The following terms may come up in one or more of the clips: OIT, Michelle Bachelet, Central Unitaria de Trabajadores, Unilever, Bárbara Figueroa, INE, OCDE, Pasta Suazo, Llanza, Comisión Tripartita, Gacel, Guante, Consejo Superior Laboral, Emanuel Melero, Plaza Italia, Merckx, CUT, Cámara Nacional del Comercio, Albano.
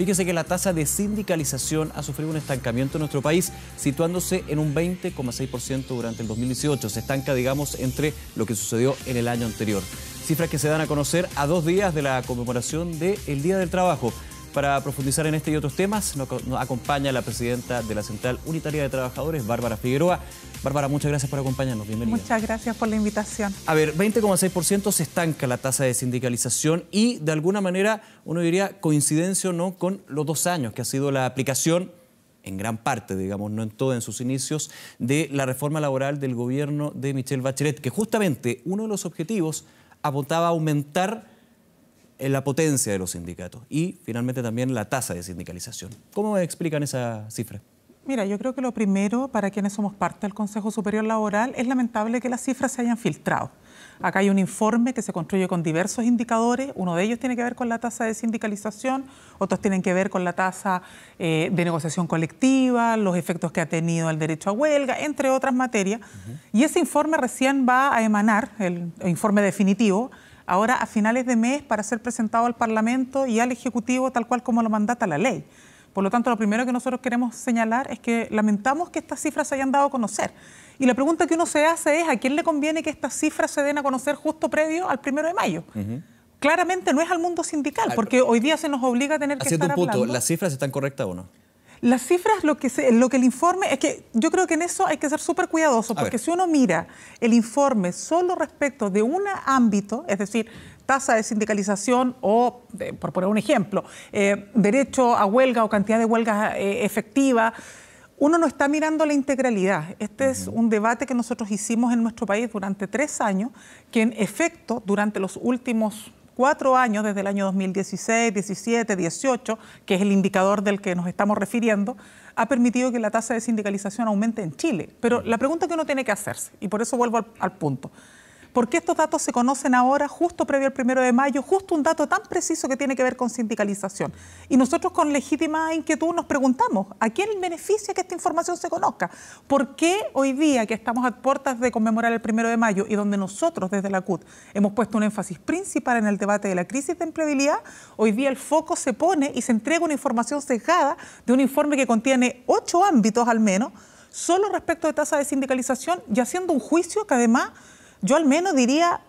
Fíjese que la tasa de sindicalización ha sufrido un estancamiento en nuestro país, situándose en un 20,6% durante el 2018. Se estanca, digamos, entre lo que sucedió en el año anterior. Cifras que se dan a conocer a 2 días de la conmemoración del Día del Trabajo. Para profundizar en este y otros temas, nos acompaña la presidenta de la Central Unitaria de Trabajadores, Bárbara Figueroa. Bárbara, muchas gracias por acompañarnos. Bienvenida. Muchas gracias por la invitación. A ver, 20,6% se estanca la tasa de sindicalización y, de alguna manera, uno diría coincidencia o no con los 2 años que ha sido la aplicación, en gran parte, digamos, no en todo, en sus inicios, de la reforma laboral del gobierno de Michelle Bachelet, que justamente uno de los objetivos apuntaba a aumentar la potencia de los sindicatos y finalmente también la tasa de sindicalización. ¿Cómo explican esa cifra? Mira, yo creo que lo primero, para quienes somos parte del Consejo Superior Laboral, es lamentable que las cifras se hayan filtrado. Acá hay un informe que se construye con diversos indicadores, uno de ellos tiene que ver con la tasa de sindicalización, otros tienen que ver con la tasa de negociación colectiva, los efectos que ha tenido el derecho a huelga, entre otras materias. Y ese informe recién va a emanar, el informe definitivo, ahora a finales de mes para ser presentado al Parlamento y al Ejecutivo tal cual como lo mandata la ley. Por lo tanto, lo primero que nosotros queremos señalar es que lamentamos que estas cifras se hayan dado a conocer. Y la pregunta que uno se hace es ¿a quién le conviene que estas cifras se den a conocer justo previo al 1 de mayo? Claramente no es al mundo sindical, porque hoy día se nos obliga a tener que estar hablando. Haciendo un punto, ¿las cifras están correctas o no? Las cifras, lo que el informe... Es que yo creo que en eso hay que ser súper cuidadoso, porque si uno mira el informe solo respecto de un ámbito, es decir, tasa de sindicalización o, por poner un ejemplo, derecho a huelga o cantidad de huelgas efectivas, uno no está mirando la integralidad. Este es un debate que nosotros hicimos en nuestro país durante 3 años, que en efecto, durante los últimos 4 años, desde el año 2016, 17, 18, que es el indicador del que nos estamos refiriendo, ha permitido que la tasa de sindicalización aumente en Chile. Pero la pregunta que uno tiene que hacerse, y por eso vuelvo al punto, ¿por qué estos datos se conocen ahora, justo previo al 1 de mayo, justo un dato tan preciso que tiene que ver con sindicalización? Y nosotros con legítima inquietud nos preguntamos, ¿a quién beneficia que esta información se conozca? ¿Por qué hoy día, que estamos a puertas de conmemorar el 1 de mayo y donde nosotros desde la CUT hemos puesto un énfasis principal en el debate de la crisis de empleabilidad, hoy día el foco se pone y se entrega una información sesgada de un informe que contiene 8 ámbitos al menos, solo respecto de tasa de sindicalización y haciendo un juicio que además yo al menos diría,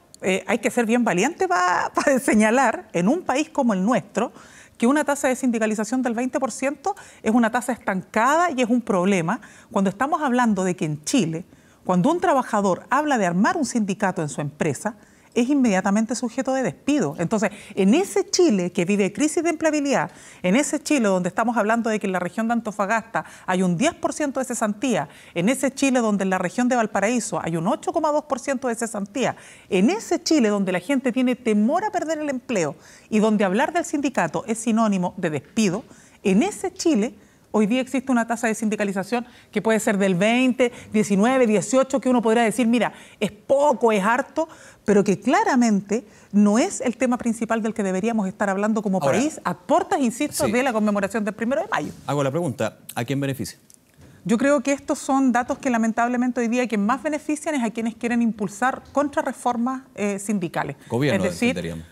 hay que ser bien valiente para señalar en un país como el nuestro que una tasa de sindicalización del 20% es una tasa estancada y es un problema cuando estamos hablando de que en Chile, cuando un trabajador habla de armar un sindicato en su empresa, es inmediatamente sujeto de despido. Entonces, en ese Chile que vive crisis de empleabilidad, en ese Chile donde estamos hablando de que en la región de Antofagasta hay un 10% de cesantía, en ese Chile donde en la región de Valparaíso hay un 8,2% de cesantía, en ese Chile donde la gente tiene temor a perder el empleo y donde hablar del sindicato es sinónimo de despido, en ese Chile hoy día existe una tasa de sindicalización que puede ser del 20, 19, 18, que uno podría decir, mira, es poco, es harto, pero que claramente no es el tema principal del que deberíamos estar hablando como país, a puertas, insisto, de la conmemoración del 1 de mayo. Hago la pregunta, ¿a quién beneficia? Yo creo que estos son datos que lamentablemente hoy día quien más benefician es a quienes quieren impulsar contrarreformas sindicales. Gobierno, es decir,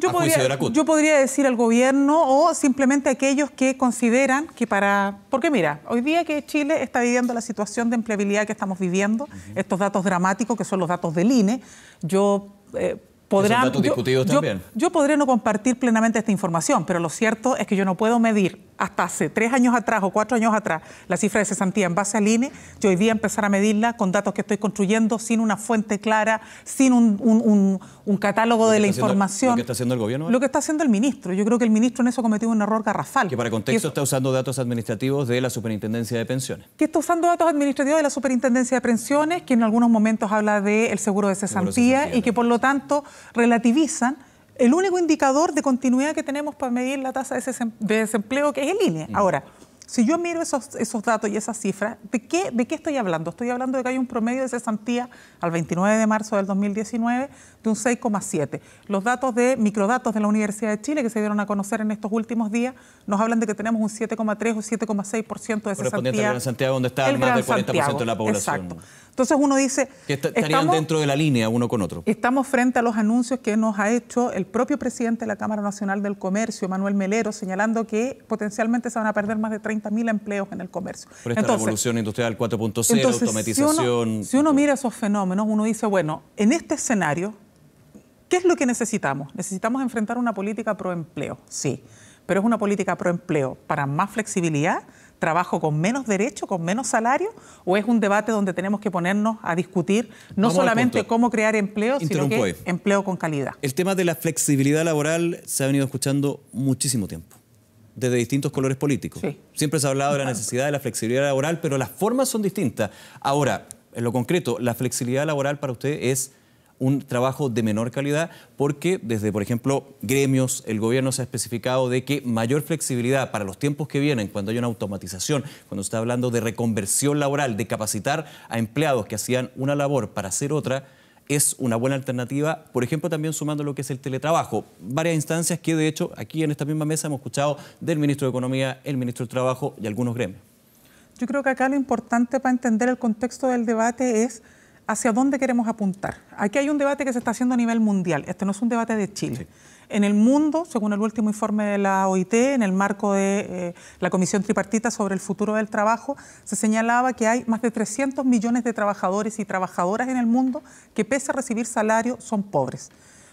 yo podría decir al gobierno o simplemente aquellos que consideran que para... Porque mira, hoy día que Chile está viviendo la situación de empleabilidad que estamos viviendo, estos datos dramáticos que son los datos del INE, yo podría no compartir plenamente esta información, pero lo cierto es que yo no puedo medir hasta hace 3 años atrás o 4 años atrás la cifra de cesantía en base al INE, yo hoy día empezar a medirla con datos que estoy construyendo sin una fuente clara, sin un catálogo de la información. ¿Lo que está haciendo el gobierno? Lo que está haciendo el ministro. Yo creo que el ministro en eso cometió un error garrafal. Que para contexto está usando datos administrativos de la Superintendencia de Pensiones. Que está usando datos administrativos de la Superintendencia de Pensiones, que en algunos momentos habla del seguro de cesantía y que por lo tanto relativizan el único indicador de continuidad que tenemos para medir la tasa de desempleo, que es el INE. Ahora, Si yo miro esos datos y esas cifras, ¿de qué estoy hablando? Estoy hablando de que hay un promedio de cesantía al 29 de marzo del 2019 de un 6,7. Los datos de microdatos de la Universidad de Chile que se dieron a conocer en estos últimos días nos hablan de que tenemos un 7,3 o 7,6% de cesantía. El Gran Santiago, donde está más del 40% de la población. Exacto. Entonces uno dice... que estarían dentro de la línea uno con otro. Estamos frente a los anuncios que nos ha hecho el propio presidente de la Cámara Nacional del Comercio, Emanuel Melero, señalando que potencialmente se van a perder más de 30.000 empleos en el comercio. Por esta revolución industrial 4.0, automatización... Si uno mira esos fenómenos, uno dice, bueno, en este escenario, ¿qué es lo que necesitamos? Necesitamos enfrentar una política proempleo, sí, pero es una política proempleo para más flexibilidad, trabajo con menos derecho, con menos salario, o es un debate donde tenemos que ponernos a discutir no solamente cómo crear empleo, sino que empleo con calidad. El tema de la flexibilidad laboral se ha venido escuchando muchísimo tiempo, desde distintos colores políticos. Sí. Siempre se ha hablado de la necesidad de la flexibilidad laboral, pero las formas son distintas. Ahora, en lo concreto, la flexibilidad laboral para usted es un trabajo de menor calidad, porque desde, por ejemplo, gremios, el gobierno se ha especificado de que mayor flexibilidad para los tiempos que vienen, cuando hay una automatización, cuando se está hablando de reconversión laboral, de capacitar a empleados que hacían una labor para hacer otra, es una buena alternativa, por ejemplo, también sumando lo que es el teletrabajo. Varias instancias que, de hecho, aquí en esta misma mesa hemos escuchado del ministro de Economía, el ministro del Trabajo y algunos gremios. Yo creo que acá lo importante para entender el contexto del debate es hacia dónde queremos apuntar. Aquí hay un debate que se está haciendo a nivel mundial. Este no es un debate de Chile. Sí. En el mundo, según el último informe de la OIT, en el marco de la Comisión Tripartita sobre el futuro del trabajo, se señalaba que hay más de 300 millones de trabajadores y trabajadoras en el mundo que, pese a recibir salario, son pobres.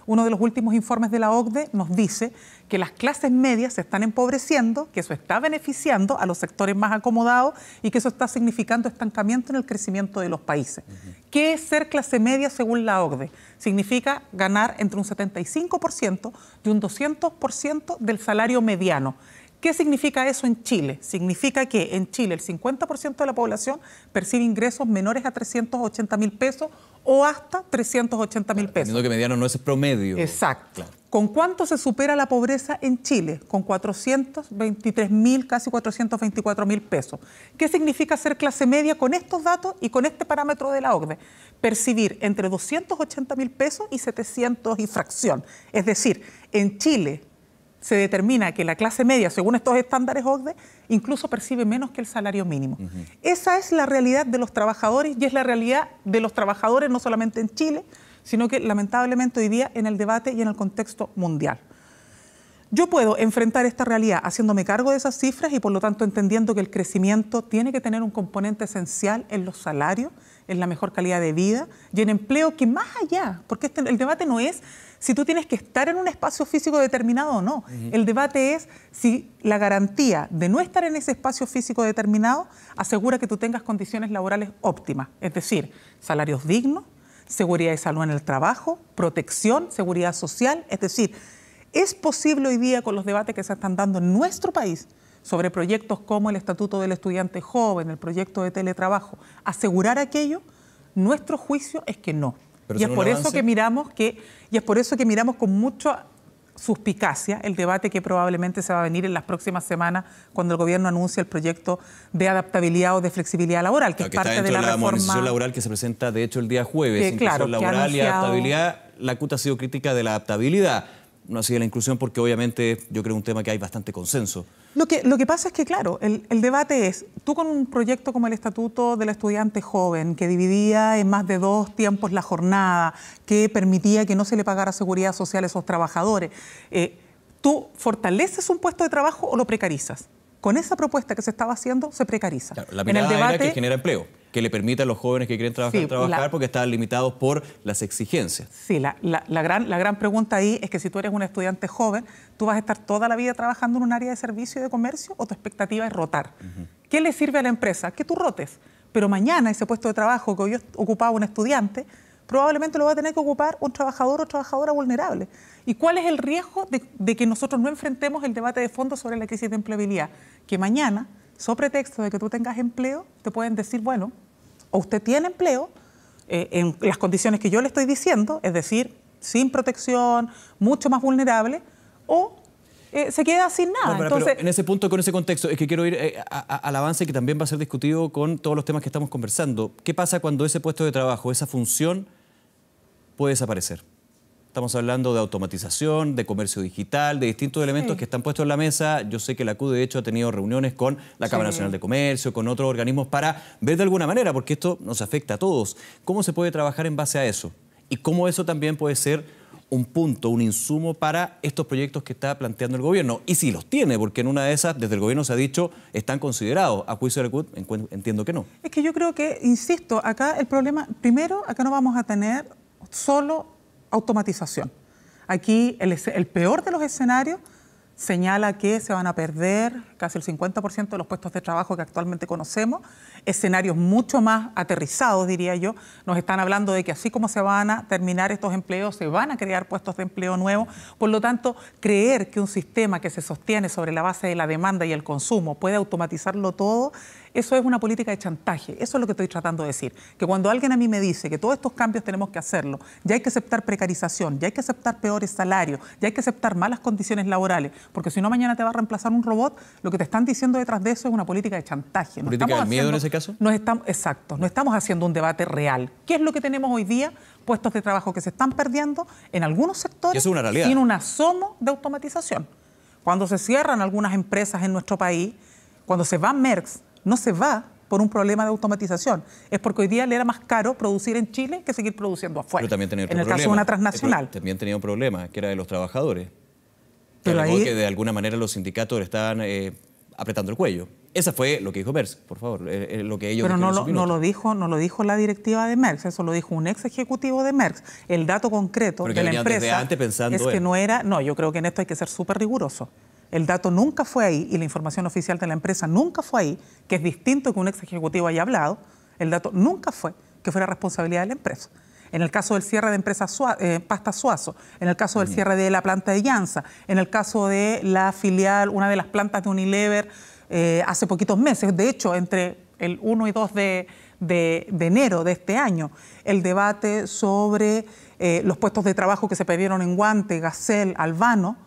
Uno de los últimos informes de la OCDE nos dice que las clases medias se están empobreciendo, que eso está beneficiando a los sectores más acomodados y que eso está significando estancamiento en el crecimiento de los países. ¿Qué es ser clase media según la OCDE? Significa ganar entre un 75% y un 200% del salario mediano. ¿Qué significa eso en Chile? Significa que en Chile el 50% de la población percibe ingresos menores a 380.000 pesos o hasta 380.000 pesos. Teniendo que mediano no es el promedio. Exacto. Claro. ¿Con cuánto se supera la pobreza en Chile? Con 423.000, casi 424.000 pesos. ¿Qué significa ser clase media con estos datos y con este parámetro de la OCDE? Percibir entre 280.000 pesos y 700 y fracción. Es decir, en Chile se determina que la clase media, según estos estándares OCDE, incluso percibe menos que el salario mínimo. Esa es la realidad de los trabajadores y es la realidad de los trabajadores no solamente en Chile, sino que lamentablemente hoy día en el debate y en el contexto mundial. Yo puedo enfrentar esta realidad haciéndome cargo de esas cifras y por lo tanto entendiendo que el crecimiento tiene que tener un componente esencial en los salarios, en la mejor calidad de vida y en empleo que más allá, porque el debate no es si tú tienes que estar en un espacio físico determinado o no. El debate es si la garantía de no estar en ese espacio físico determinado asegura que tú tengas condiciones laborales óptimas, es decir, salarios dignos, seguridad y salud en el trabajo, protección, seguridad social, es decir, es posible hoy día con los debates que se están dando en nuestro país sobre proyectos como el Estatuto del Estudiante Joven, el proyecto de teletrabajo, asegurar aquello. Nuestro juicio es que no. Y es por eso que miramos con mucha suspicacia el debate que probablemente se va a venir en las próximas semanas cuando el gobierno anuncie el proyecto de adaptabilidad o de flexibilidad laboral, que es parte de la modernización laboral que se presenta de hecho el día jueves. Inclusión laboral y adaptabilidad. La CUT ha sido crítica de la adaptabilidad. No ha sido la inclusión porque obviamente yo creo un tema que hay bastante consenso. Lo que pasa es que, claro, el debate es, tú con un proyecto como el Estatuto del Estudiante Joven, que dividía en más de 2 tiempos la jornada, que permitía que no se le pagara seguridad social a esos trabajadores, ¿tú fortaleces un puesto de trabajo o lo precarizas? Con esa propuesta que se estaba haciendo, se precariza. Claro, la mirada en el debate era que genera empleo, que le permita a los jóvenes que quieren trabajar, porque están limitados por las exigencias. Sí, la gran pregunta ahí es que si tú eres un estudiante joven, ¿tú vas a estar toda la vida trabajando en un área de servicio y de comercio o tu expectativa es rotar? ¿Qué le sirve a la empresa? Que tú rotes, pero mañana ese puesto de trabajo que hoy ocupaba un estudiante probablemente lo va a tener que ocupar un trabajador o trabajadora vulnerable. ¿Y cuál es el riesgo de que nosotros no enfrentemos el debate de fondo sobre la crisis de empleabilidad? Que mañana, sobre pretexto de que tú tengas empleo, te pueden decir, bueno, o usted tiene empleo en las condiciones que yo le estoy diciendo, es decir, sin protección, mucho más vulnerable, o se queda sin nada. Bárbara, entonces... pero en ese punto, con ese contexto, es que quiero ir al avance que también va a ser discutido con todos los temas que estamos conversando. ¿Qué pasa cuando ese puesto de trabajo, esa función, puede desaparecer? Estamos hablando de automatización, de comercio digital, de distintos elementos que están puestos en la mesa. Yo sé que la CUD, de hecho, ha tenido reuniones con la Cámara Nacional de Comercio, con otros organismos, para ver de alguna manera, porque esto nos afecta a todos. ¿Cómo se puede trabajar en base a eso? Y cómo eso también puede ser un punto, un insumo para estos proyectos que está planteando el gobierno. Y si los tiene, porque en una de esas, desde el gobierno se ha dicho, están considerados. A juicio de la CUD, entiendo que no. Es que yo creo que, insisto, acá el problema, primero, acá no vamos a tener solo automatización. Aquí el peor de los escenarios señala que se van a perder casi el 50% de los puestos de trabajo que actualmente conocemos, escenarios mucho más aterrizados, diría yo. Nos están hablando de que así como se van a terminar estos empleos, se van a crear puestos de empleo nuevos. Por lo tanto, creer que un sistema que se sostiene sobre la base de la demanda y el consumo puede automatizarlo todo, eso es una política de chantaje. Eso es lo que estoy tratando de decir. Que cuando alguien a mí me dice que todos estos cambios tenemos que hacerlo, ya hay que aceptar precarización, ya hay que aceptar peores salarios, ya hay que aceptar malas condiciones laborales, porque si no mañana te va a reemplazar un robot, lo que te están diciendo detrás de eso es una política de chantaje. ¿Política del miedo en ese caso? Exacto, no estamos haciendo un debate real. ¿Qué es lo que tenemos hoy día? Puestos de trabajo que se están perdiendo en algunos sectores sin un asomo de automatización. Cuando se cierran algunas empresas en nuestro país, cuando se va Merckx, no se va por un problema de automatización. Es porque hoy día le era más caro producir en Chile que seguir produciendo afuera. Pero también tenía otro problema. En el caso de una transnacional. También tenía un problema, que era de los trabajadores. Pero ahí... que de alguna manera los sindicatos le estaban apretando el cuello. Esa fue lo que dijo Merckx, por favor. Lo que ellos no lo dijo la directiva de Merckx, eso lo dijo un ex ejecutivo de Merckx. El dato concreto porque de la empresa es que no era... No, yo creo que en esto hay que ser súper riguroso. El dato nunca fue ahí y la información oficial de la empresa nunca fue ahí, que es distinto que un ex ejecutivo haya hablado. El dato nunca fue que fuera responsabilidad de la empresa. En el caso del cierre de empresa Pasta Suazo, en el caso del cierre de la planta de Llanza, en el caso de la filial, una de las plantas de Unilever hace poquitos meses, de hecho entre el 1 y 2 de enero de este año, el debate sobre los puestos de trabajo que se perdieron en Guante, Gacel, Albano,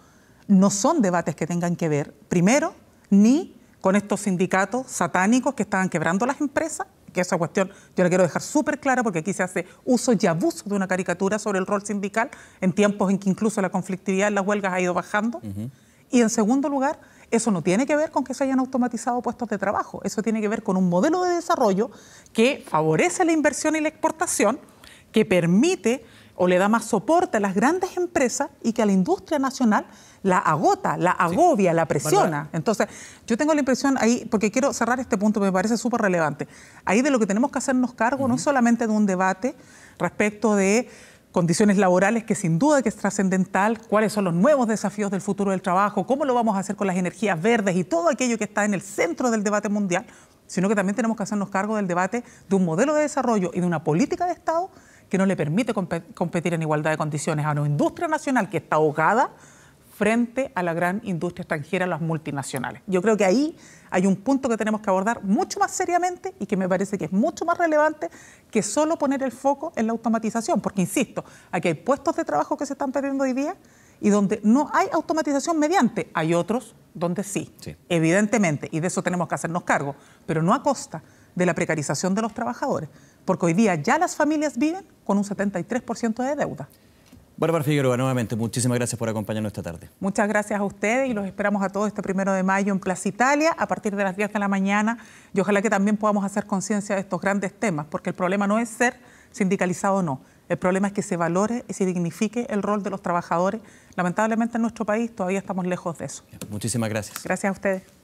no son debates que tengan que ver, primero, ni con estos sindicatos satánicos que estaban quebrando las empresas, que esa cuestión yo la quiero dejar súper clara porque aquí se hace uso y abuso de una caricatura sobre el rol sindical en tiempos en que incluso la conflictividad en las huelgas ha ido bajando. Y en segundo lugar, eso no tiene que ver con que se hayan automatizado puestos de trabajo, eso tiene que ver con un modelo de desarrollo que favorece la inversión y la exportación, que permite o le da más soporte a las grandes empresas y que a la industria nacional la agota, la agobia, la presiona. Vale. Entonces, yo tengo la impresión ahí, porque quiero cerrar este punto, me parece súper relevante, ahí de lo que tenemos que hacernos cargo no es solamente de un debate respecto de condiciones laborales, que sin duda que es trascendental, cuáles son los nuevos desafíos del futuro del trabajo, cómo lo vamos a hacer con las energías verdes y todo aquello que está en el centro del debate mundial, sino que también tenemos que hacernos cargo del debate de un modelo de desarrollo y de una política de Estado que no le permite competir en igualdad de condiciones a una industria nacional que está ahogada frente a la gran industria extranjera, las multinacionales. Yo creo que ahí hay un punto que tenemos que abordar mucho más seriamente y que me parece que es mucho más relevante que solo poner el foco en la automatización, porque insisto, aquí hay puestos de trabajo que se están perdiendo hoy día y donde no hay automatización mediante, hay otros donde sí, evidentemente, y de eso tenemos que hacernos cargo, pero no a costa de la precarización de los trabajadores, porque hoy día ya las familias viven con un 73% de deuda. Bárbara Figueroa, nuevamente, muchísimas gracias por acompañarnos esta tarde. Muchas gracias a ustedes y los esperamos a todos este 1 de mayo en Plaza Italia a partir de las 10 de la mañana y ojalá que también podamos hacer conciencia de estos grandes temas, porque el problema no es ser sindicalizado o no, el problema es que se valore y se dignifique el rol de los trabajadores. Lamentablemente en nuestro país todavía estamos lejos de eso. Muchísimas gracias. Gracias a ustedes.